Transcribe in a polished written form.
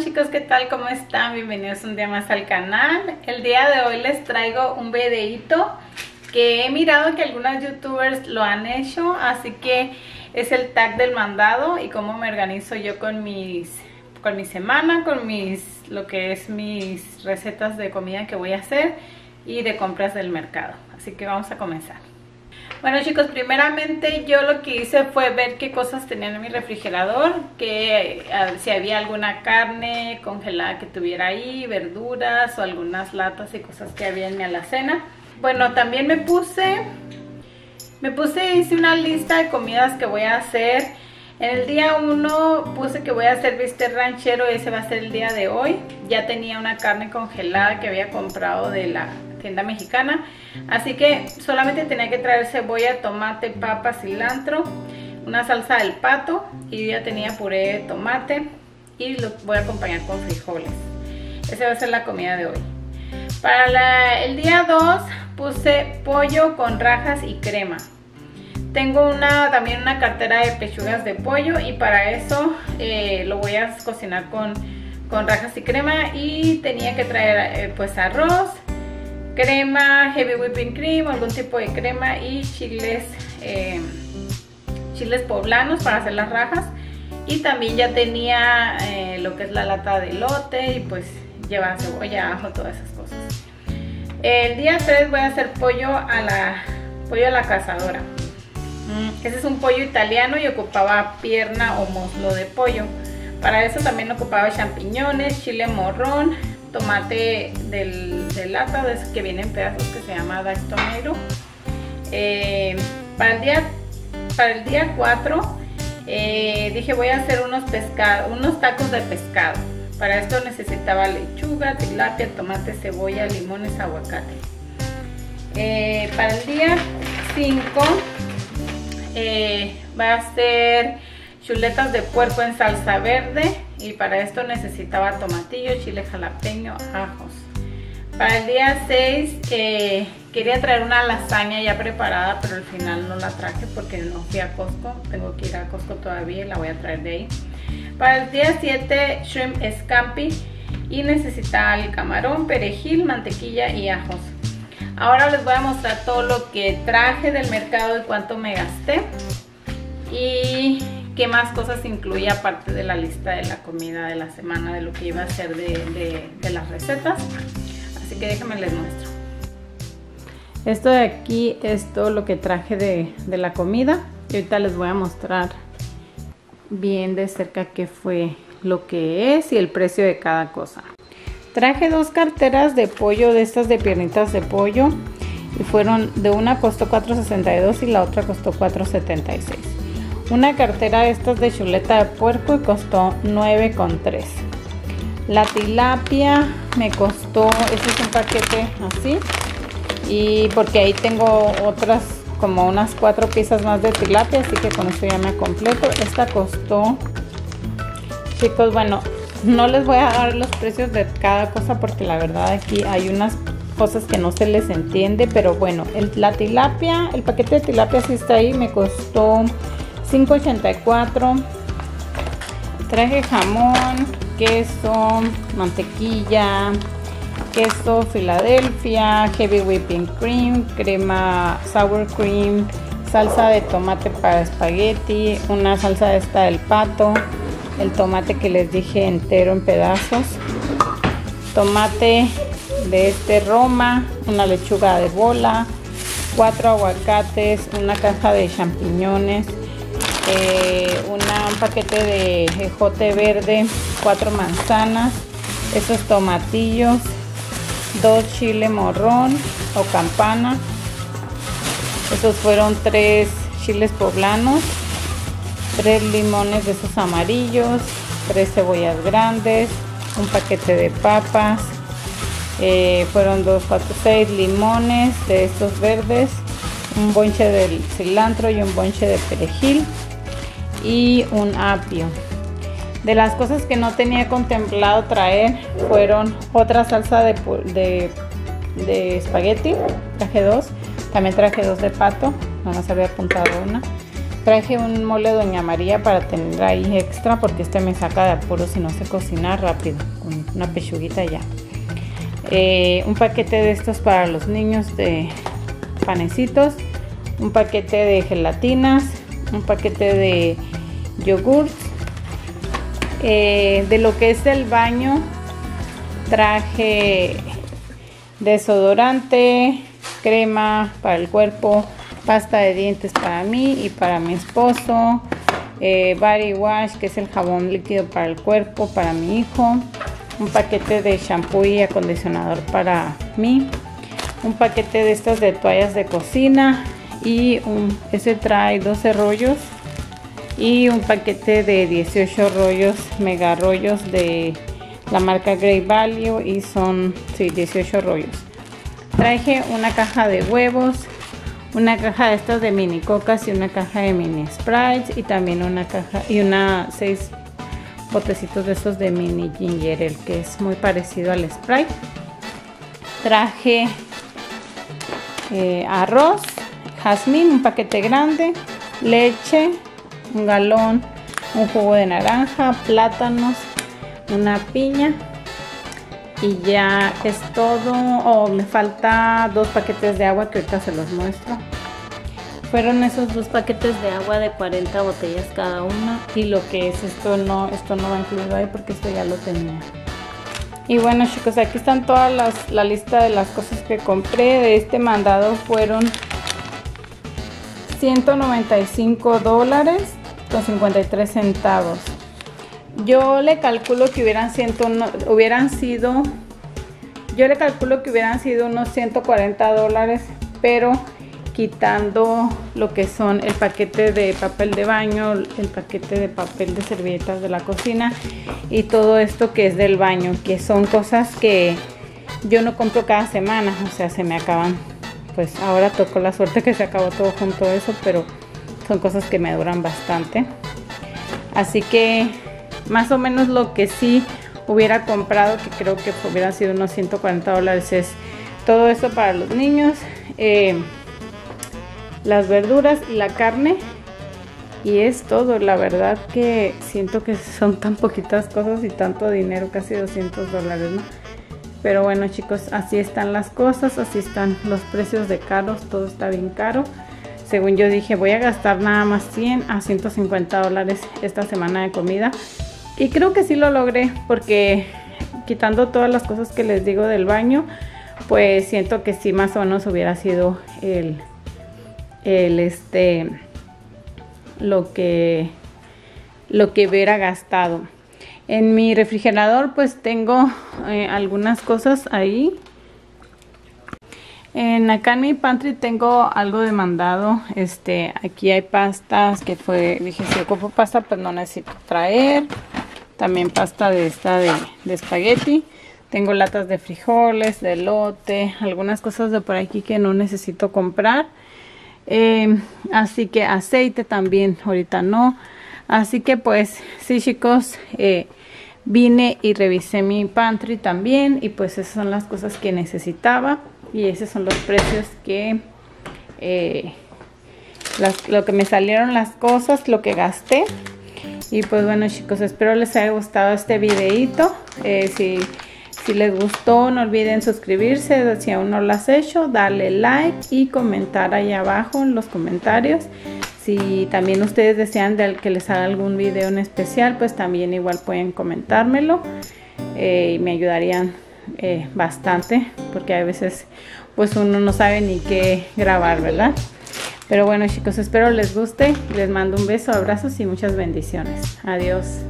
Hola chicos, ¿qué tal? ¿Cómo están? Bienvenidos un día más al canal. El día de hoy les traigo un videito que he mirado que algunas youtubers lo han hecho, así que es el tag del mandado y cómo me organizo yo con mi semana, lo que es mis recetas de comida que voy a hacer y de compras del mercado. Así que vamos a comenzar. Bueno chicos, primeramente yo lo que hice fue ver qué cosas tenían en mi refrigerador, si había alguna carne congelada que tuviera ahí, verduras o algunas latas y cosas que había en mi alacena. Bueno, también hice una lista de comidas que voy a hacer. En el día 1 puse que voy a hacer bistec ranchero, ese va a ser el día de hoy. Ya tenía una carne congelada que había comprado de la tienda mexicana, así que solamente tenía que traer cebolla, tomate, papa, cilantro, una salsa del pato y yo ya tenía puré de tomate y lo voy a acompañar con frijoles. Esa va a ser la comida de hoy. Para el día 2 puse pollo con rajas y crema. Tengo también una cartera de pechugas de pollo y para eso lo voy a cocinar con rajas y crema, y tenía que traer pues arroz, crema, heavy whipping cream, algún tipo de crema y chiles poblanos para hacer las rajas, y también ya tenía lo que es la lata de elote y pues lleva cebolla, ajo, todas esas cosas. El día 3 voy a hacer pollo a la cazadora. Ese es un pollo italiano y ocupaba pierna o muslo de pollo. Para eso también ocupaba champiñones, chile morrón, tomate de lata, de esos que vienen pedazos, que se llama Dutch tomato. Para el día 4 dije voy a hacer unos tacos de pescado. Para esto necesitaba lechuga, tilapia, tomate, cebolla, limones, aguacate. Para el día 5 va a ser chuletas de puerco en salsa verde, y para esto necesitaba tomatillo, chile jalapeño, ajos. Para el día 6 quería traer una lasaña ya preparada, pero al final no la traje porque no fui a Costco. Tengo que ir a Costco todavía y la voy a traer de ahí. Para el día 7 shrimp scampi, y necesitaba el camarón, perejil, mantequilla y ajos. Ahora les voy a mostrar todo lo que traje del mercado y cuánto me gasté y qué más cosas incluía aparte de la lista de la comida de la semana, de lo que iba a hacer de las recetas. Así que déjenme les muestro. Esto de aquí es todo lo que traje de la comida, y ahorita les voy a mostrar bien de cerca qué fue lo que es y el precio de cada cosa. Traje 2 carteras de pollo, de estas de piernitas de pollo, y fueron, de una costó $4.62 y la otra costó $4.76. Una cartera de estas de chuleta de puerco y costó $9.3. La tilapia me costó, este es un paquete así, y porque ahí tengo otras como unas 4 piezas más de tilapia, así que con esto ya me completo. Esta costó, chicos, bueno, no les voy a dar los precios de cada cosa porque la verdad aquí hay unas cosas que no se les entiende, pero bueno, la tilapia, el paquete de tilapia sí está ahí, me costó $5.84. Traje jamón, queso, mantequilla, queso Filadelfia, heavy whipping cream, crema sour cream, salsa de tomate para espagueti, una salsa esta del pato, el tomate que les dije entero en pedazos, tomate de este Roma, una lechuga de bola, 4 aguacates, una caja de champiñones, un paquete de ejote verde, 4 manzanas, estos tomatillos, 2 chile morrón o campana, estos fueron 3 chiles poblanos, 3 limones de esos amarillos, 3 cebollas grandes, un paquete de papas, fueron 2, 4, 6 limones de estos verdes, un bonche de cilantro y un bonche de perejil y un apio. De las cosas que no tenía contemplado traer fueron otra salsa de espagueti, traje 2, también traje 2 de pato, nada más había apuntado una, Traje un mole Doña María para tener ahí extra, porque este me saca de apuro si no se cocina rápido, con una pechuguita ya. Un paquete de estos para los niños de panecitos, un paquete de gelatinas, un paquete de yogurts. De lo que es el baño traje desodorante, crema para el cuerpo, pasta de dientes para mí y para mi esposo, body wash, que es el jabón líquido para el cuerpo, para mi hijo, un paquete de shampoo y acondicionador para mí, un paquete de estas de toallas de cocina, y ese trae 12 rollos y un paquete de 18 rollos, mega rollos de la marca Great Value, y son 18 rollos. Traje una caja de huevos, una caja de estas de mini cocas y una caja de mini sprites, y también una caja y una 6 botecitos de estos de mini ginger ale, que es muy parecido al sprite. Traje arroz jazmín, un paquete grande, leche, un galón, un jugo de naranja, plátanos, una piña, y ya es todo. Me falta 2 paquetes de agua que ahorita se los muestro. Fueron esos 2 paquetes de agua de 40 botellas cada una, y lo que es esto no va incluido ahí porque esto ya lo tenía. Y bueno, chicos, aquí están todas la lista de las cosas que compré. De este mandado fueron $195.53. Yo le calculo que hubieran sido unos $140, pero quitando lo que son el paquete de papel de baño, el paquete de papel de servilletas de la cocina y todo esto que es del baño, que son cosas que yo no compro cada semana, o sea, se me acaban. Pues ahora tocó la suerte que se acabó todo junto a eso, pero son cosas que me duran bastante. Así que más o menos lo que sí hubiera comprado, que creo que hubieran sido unos $140, es todo esto para los niños, las verduras y la carne, y es todo. La verdad que siento que son tan poquitas cosas y tanto dinero, casi $200, ¿no? Pero bueno, chicos, así están las cosas, así están los precios de caros, todo está bien caro. Según yo dije, voy a gastar nada más $100 a $150 esta semana de comida, y creo que sí lo logré, porque quitando todas las cosas que les digo del baño, pues siento que sí más o menos hubiera sido lo que hubiera gastado. En mi refrigerador pues tengo algunas cosas ahí. Acá en mi pantry tengo algo de mandado. Aquí hay pastas que dije, si ocupo pasta pues no necesito traer. También pasta de esta de espagueti. Tengo latas de frijoles, de elote, algunas cosas de por aquí que no necesito comprar. Así que aceite también ahorita no. Así que pues sí, chicos, vine y revisé mi pantry también, y pues esas son las cosas que necesitaba, y esos son los precios que lo que me salieron las cosas, lo que gasté. Y pues bueno, chicos, espero les haya gustado este videito. Si les gustó, no olviden suscribirse si aún no lo has hecho, darle like y comentar ahí abajo en los comentarios. Si también ustedes desean que les haga algún video en especial, pues también igual pueden comentármelo, y me ayudarían bastante, porque a veces pues uno no sabe ni qué grabar, ¿verdad? Pero bueno, chicos, espero les guste. Les mando un beso, abrazos y muchas bendiciones. Adiós.